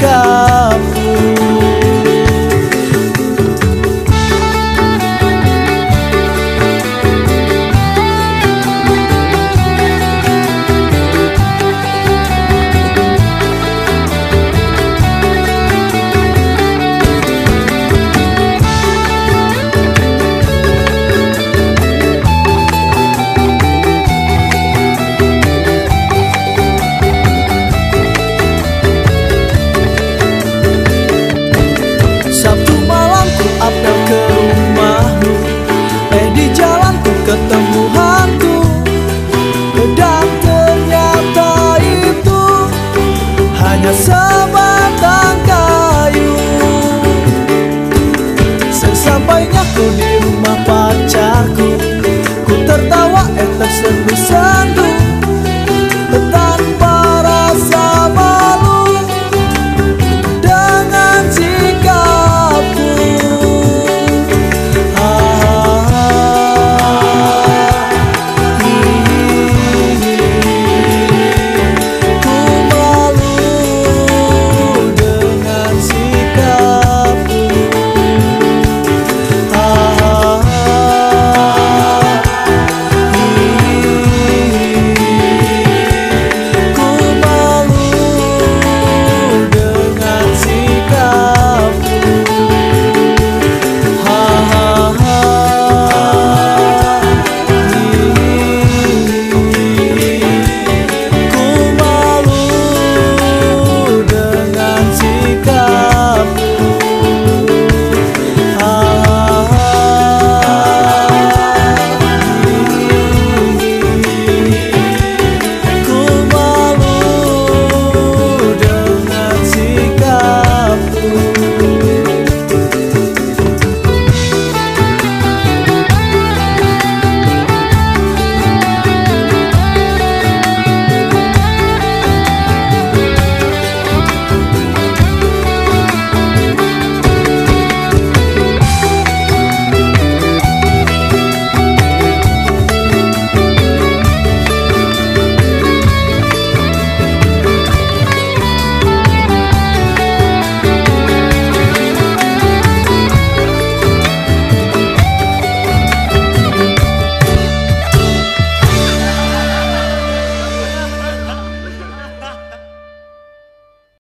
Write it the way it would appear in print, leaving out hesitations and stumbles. Engkau